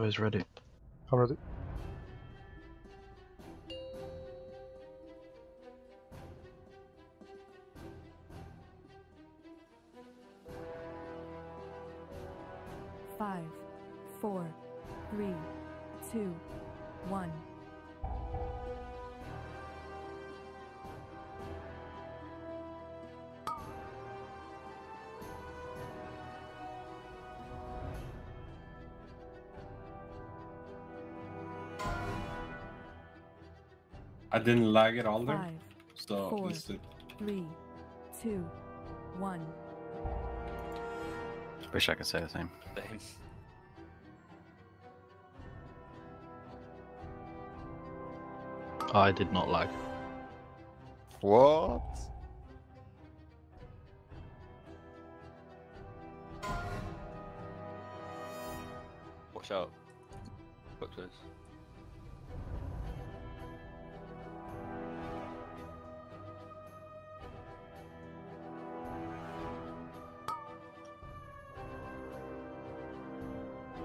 I was ready. I'm ready. Five, four, three, two, one. I didn't lag at all there. Five, so four, let's do 3, 2, 1. Wish I could say the same. Same. I did not lag. What? Watch out. What's this? Five,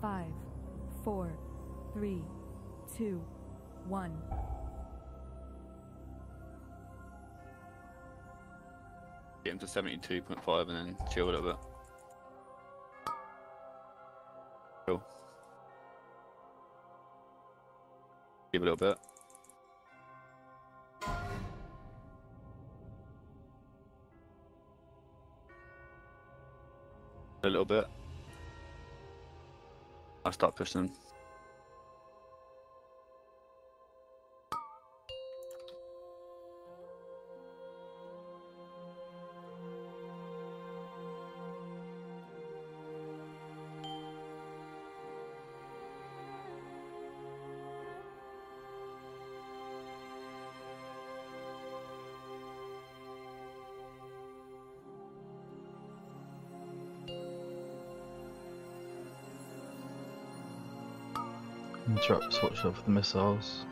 Five, four, three, two, one. Get him to 72.5 and then chill a little bit. Cool. Give it a little bit. A little bit. I start pushing him. Interrupt switch off the missiles.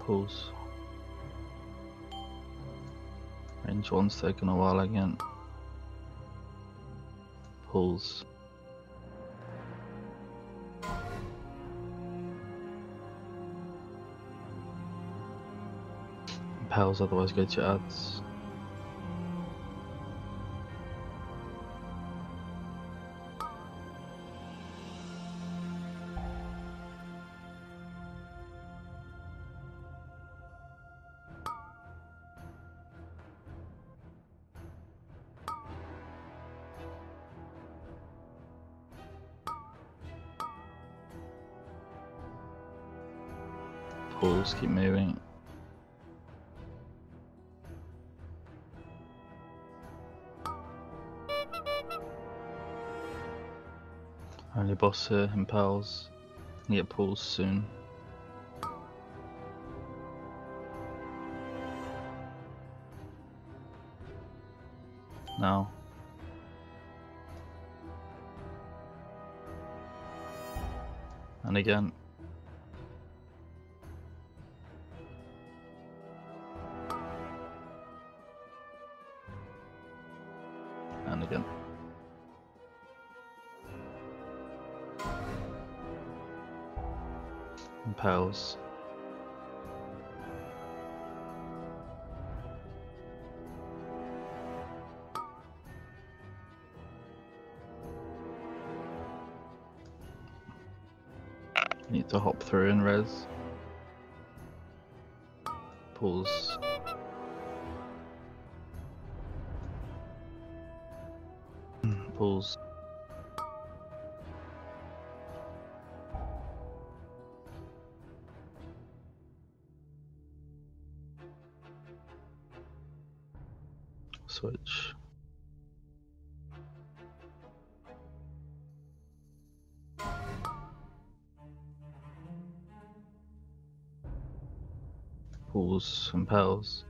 Pause. Range 1's taking a while again. Pulls. Impels, otherwise go to ads. Pulls, keep moving. Only boss here, impels. Get pulls soon. now. And again. And again. And pearls. Need to hop through and res. Pulls. Pulls. Switch. Pulls and pearls.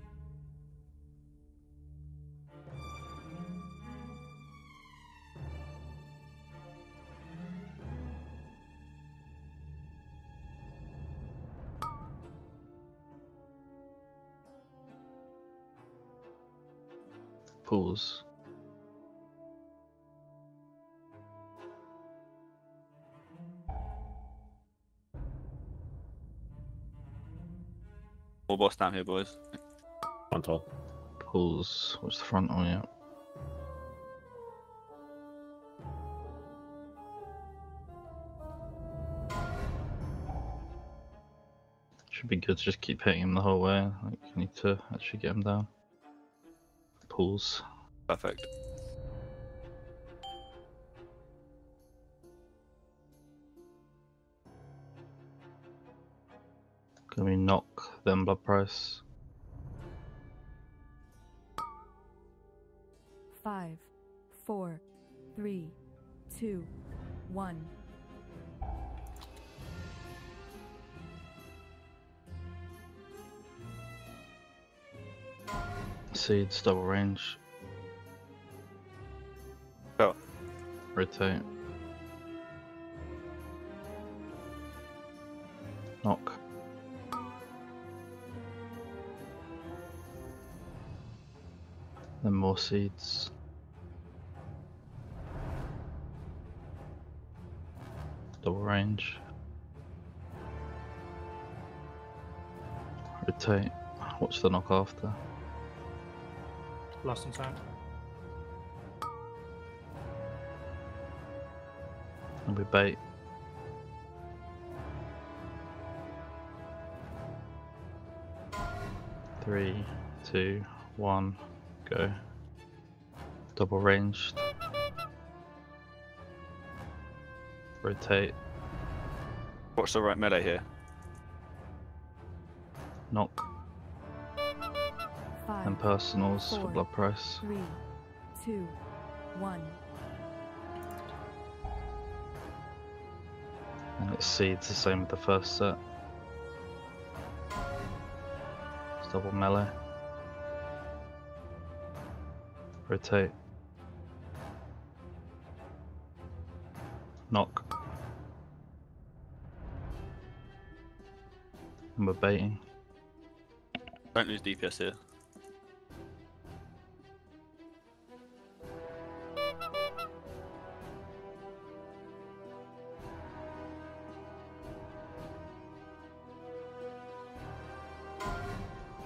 Pulls. Boss down here, boys. Frontal. Pulls. What's the frontal? Oh, yeah. Should be good to just keep hitting him the whole way. Like, you need to actually get him down. Pulls. Perfect. Can we knock them blood price? 5, 4, 3, 2, 1. Seeds double range. Oh. Rotate. Knock. Then more seeds. Double range. Rotate. Watch the knock after. Lost in time. And we bait. Three, two, one. Go. Double ranged. Rotate. Watch the right melee here. Knock. 5, and personals 4, for blood price. 3, 2, 1. And it's seeds, the same with the first set. It's double melee. Rotate. Knock. And we're baiting. Don't lose DPS here.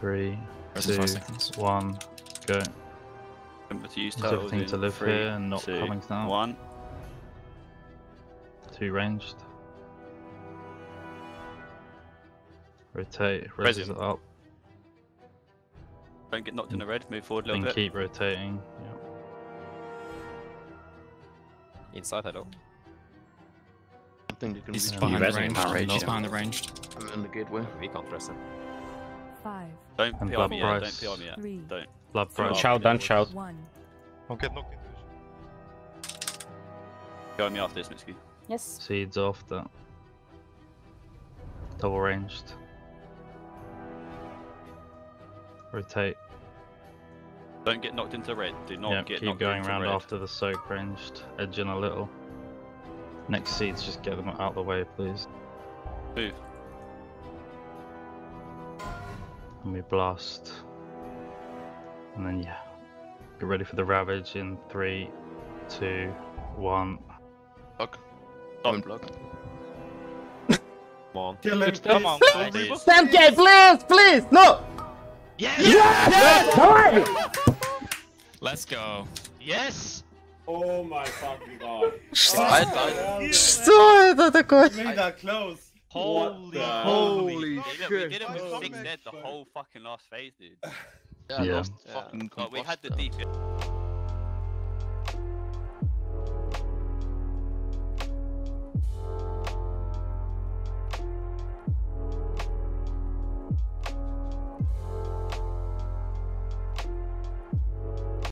Three, Rest 2, 1, go. To use everything to live 3, here and not 2, coming down. 1, 2 ranged. Rotate. Resin up. Don't get knocked in the red. Move forward a little bit. Keep rotating. Yep. Inside that up. He's behind the ranged. He's behind the ranged. I'm in the gateway. We can't press him. 5. Don't PR me yet. Don't PR me yet. 3. Don't. Blood price. Child done, child. I'll get knocked into. Go me after this, Mitsuki. Yes. Seeds after. Double ranged. Rotate. Don't get knocked into red. Do not get knocked into red. Keep going round after the soak ranged, edging a little. Next seeds, just get them out of the way, please. Move. And we blast. And then, yeah. Get ready for the ravage in 3, 2, 1. Block. Don't block. Come on. Kill him, please. Samke, please, please, no! Yes! Yes! Yes! Let's go. Yes! Oh my fucking god. What? Made that close. Holy shit. We did it with 6 dead the whole fucking last phase, dude. Yeah, yeah. Fucking we had the deep.